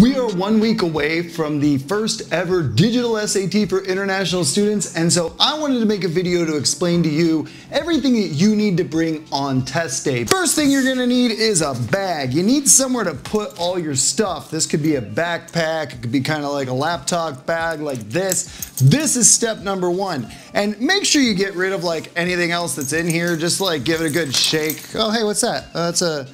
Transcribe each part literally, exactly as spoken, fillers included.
We are one week away from the first ever digital S A T for international students, and so I wanted to make a video to explain to you everything that you need to bring on test day. First thing you're gonna need is a bag. You need somewhere to put all your stuff. This could be a backpack, it could be kind of like a laptop bag like this. This is step number one. And make sure you get rid of like anything else that's in here. Just like give it a good shake. Oh, hey, what's that? Uh, that's a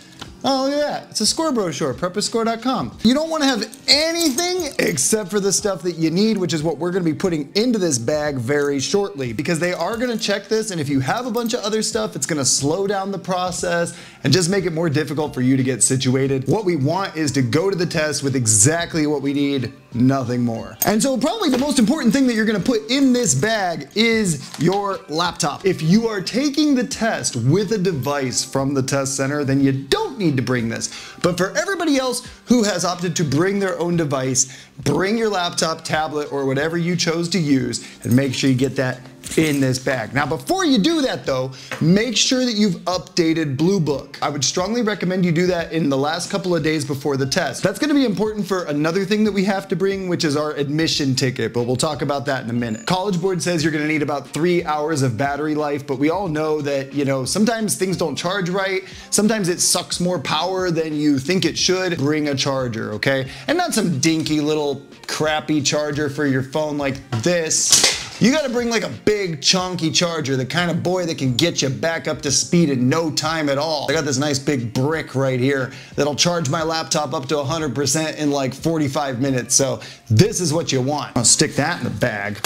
Oh, look at that. It's a score brochure, prep with score dot com. You don't want to have anything except for the stuff that you need, which is what we're going to be putting into this bag very shortly, because they are going to check this. And if you have a bunch of other stuff, it's going to slow down the process and just make it more difficult for you to get situated. What we want is to go to the test with exactly what we need, nothing more. And so probably the most important thing that you're going to put in this bag is your laptop. If you are taking the test with a device from the test center, then you don't need need to bring this. But for everybody else who has opted to bring their own device, bring your laptop, tablet, or whatever you chose to use, and make sure you get that in this bag. Now, before you do that though, make sure that you've updated Bluebook. I would strongly recommend you do that in the last couple of days before the test. That's going to be important for another thing that we have to bring, which is our admission ticket, but we'll talk about that in a minute. College Board says you're going to need about three hours of battery life, but we all know that, you know, sometimes things don't charge right. Sometimes it sucks more power than you think it should. Bring a charger, okay? And not some dinky little crappy charger for your phone like this. You gotta bring like a big chunky charger, the kind of boy that can get you back up to speed in no time at all. I got this nice big brick right here that'll charge my laptop up to one hundred percent in like forty-five minutes. So this is what you want. I'll stick that in the bag.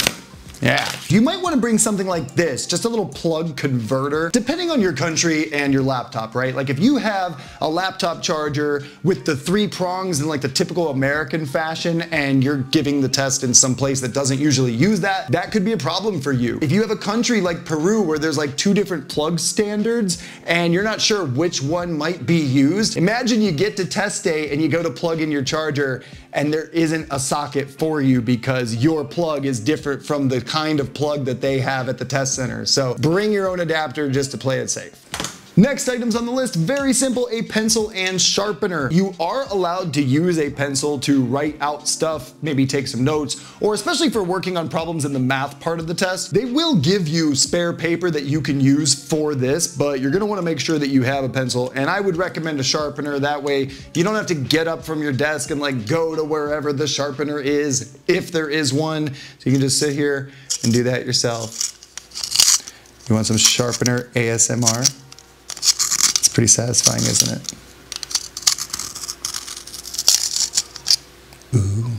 Yeah. You might want to bring something like this, just a little plug converter, depending on your country and your laptop, right? Like if you have a laptop charger with the three prongs in like the typical American fashion, and you're giving the test in some place that doesn't usually use that, that could be a problem for you. If you have a country like Peru where there's like two different plug standards and you're not sure which one might be used, imagine you get to test day and you go to plug in your charger and there isn't a socket for you because your plug is different from the kind of plug that they have at the test center. So bring your own adapter just to play it safe. Next items on the list, very simple, a pencil and sharpener. You are allowed to use a pencil to write out stuff, maybe take some notes, or especially for working on problems in the math part of the test. They will give you spare paper that you can use for this, but you're gonna wanna make sure that you have a pencil, and I would recommend a sharpener. That way you don't have to get up from your desk and like go to wherever the sharpener is, if there is one. So you can just sit here and do that yourself. You want some sharpener A S M R? Pretty satisfying, isn't it? Ooh.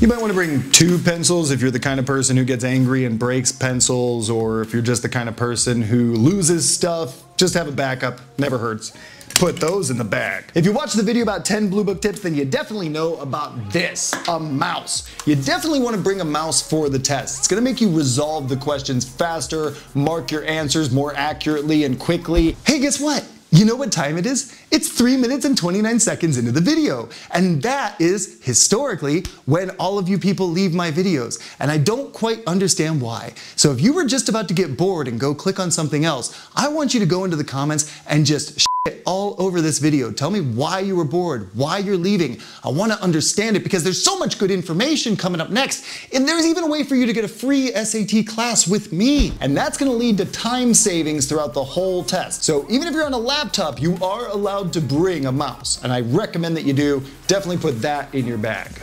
You might want to bring two pencils if you're the kind of person who gets angry and breaks pencils, or if you're just the kind of person who loses stuff, just have a backup, never hurts. Put those in the bag. If you watched the video about ten Bluebook tips, then you definitely know about this, a mouse. You definitely want to bring a mouse for the test. It's going to make you resolve the questions faster, mark your answers more accurately and quickly. Hey, guess what? You know what time it is? It's three minutes and twenty-nine seconds into the video. And that is historically when all of you people leave my videos. And I don't quite understand why. So if you were just about to get bored and go click on something else, I want you to go into the comments and just shit all over this video. Tell me why you were bored, why you're leaving. I want to understand it because there's so much good information coming up next. And there's even a way for you to get a free S A T class with me. And that's going to lead to time savings throughout the whole test. So even if you're on a lab Laptop, you are allowed to bring a mouse, and I recommend that you do. Definitely put that in your bag.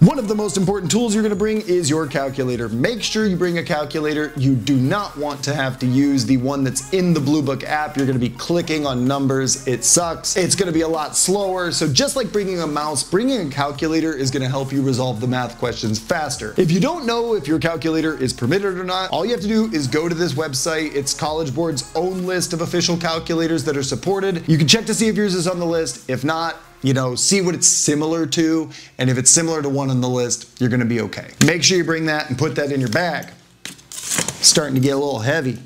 One of the most important tools you're going to bring is your calculator. Make sure you bring a calculator. You do not want to have to use the one that's in the Bluebook app. You're going to be clicking on numbers. It sucks. It's going to be a lot slower. So just like bringing a mouse, bringing a calculator is going to help you resolve the math questions faster. If you don't know if your calculator is permitted or not, all you have to do is go to this website. It's College Board's own list of official calculators that are supported. You can check to see if yours is on the list. If not, you know, see what it's similar to, and if it's similar to one on the list, you're gonna be okay. Make sure you bring that and put that in your bag. It's starting to get a little heavy.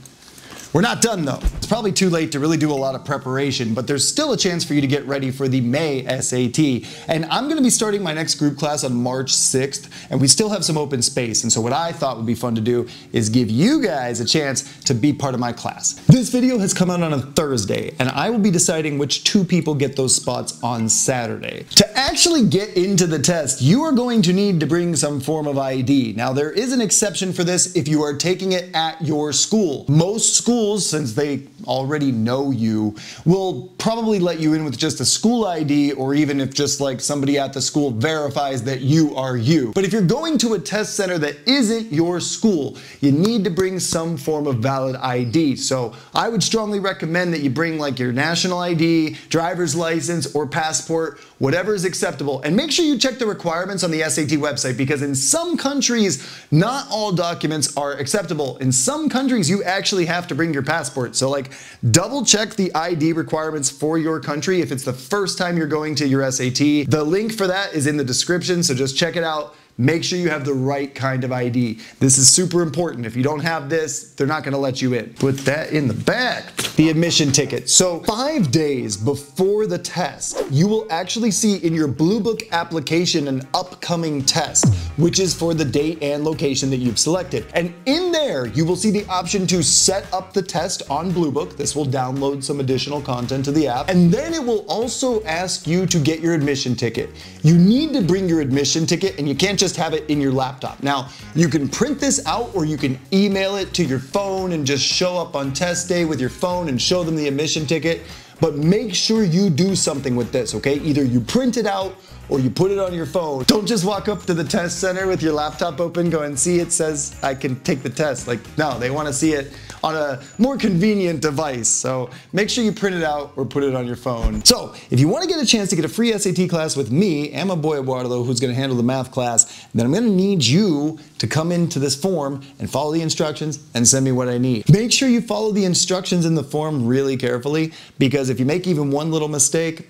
We're not done though. probably too late to really do a lot of preparation, but there's still a chance for you to get ready for the May S A T. And I'm going to be starting my next group class on March sixth, and we still have some open space. And so what I thought would be fun to do is give you guys a chance to be part of my class. This video has come out on a Thursday, and I will be deciding which two people get those spots on Saturday. To actually get into the test, you are going to need to bring some form of I D. Now, there is an exception for this if you are taking it at your school. Most schools, since they already know you, will probably let you in with just a school I D, or even if just like somebody at the school verifies that you are you. But if you're going to a test center that isn't your school, you need to bring some form of valid I D. So I would strongly recommend that you bring like your national I D, driver's license, or passport, whatever is acceptable. And make sure you check the requirements on the S A T website, because in some countries, not all documents are acceptable. In some countries, you actually have to bring your passport. So like, double check the I D requirements for your country if it's the first time you're going to your S A T. The link for that is in the description, so just check it out. Make sure you have the right kind of I D. This is super important. If you don't have this, they're not gonna let you in. Put that in the back. The admission ticket. So five days before the test, you will actually see in your Bluebook application an upcoming test, which is for the date and location that you've selected. And in there, you will see the option to set up the test on Bluebook. This will download some additional content to the app. And then it will also ask you to get your admission ticket. You need to bring your admission ticket, and you can't just have it in your laptop. Now, you can print this out, or you can email it to your phone and just show up on test day with your phone and show them the admission ticket. But make sure you do something with this, okay? Either you print it out or you put it on your phone. Don't just walk up to the test center with your laptop open going, see, it says I can take the test. Like, no, they want to see it on a more convenient device. So make sure you print it out or put it on your phone. So if you want to get a chance to get a free S A T class with me and my boy Eduardo, who's going to handle the math class, then I'm going to need you to come into this form and follow the instructions and send me what I need. Make sure you follow the instructions in the form really carefully, because if you make even one little mistake,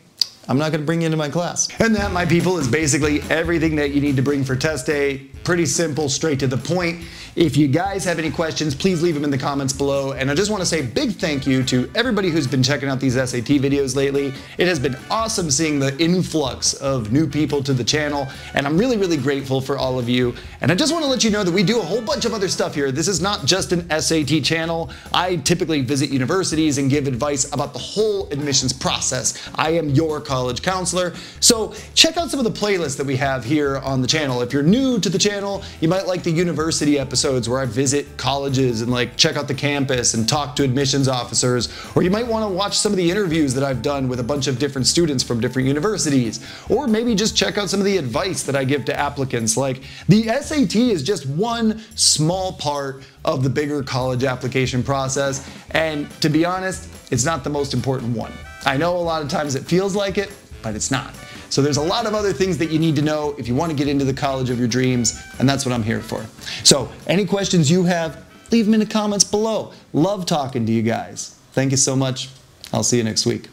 I'm not gonna bring you into my class. And that, my people, is basically everything that you need to bring for test day. Pretty simple, straight to the point. If you guys have any questions, please leave them in the comments below. And I just wanna say big thank you to everybody who's been checking out these S A T videos lately. It has been awesome seeing the influx of new people to the channel. And I'm really, really grateful for all of you. And I just wanna let you know that we do a whole bunch of other stuff here. This is not just an S A T channel. I typically visit universities and give advice about the whole admissions process. I am your college counselor. So check out some of the playlists that we have here on the channel. If you're new to the channel, you might like the university episodes where I visit colleges and like check out the campus and talk to admissions officers, or you might want to watch some of the interviews that I've done with a bunch of different students from different universities, or maybe just check out some of the advice that I give to applicants. Like, the S A T is just one small part of the bigger college application process, and to be honest, it's not the most important one. I know a lot of times it feels like it, but it's not. So there's a lot of other things that you need to know if you want to get into the college of your dreams, and that's what I'm here for. So any questions you have, leave them in the comments below. Love talking to you guys. Thank you so much. I'll see you next week.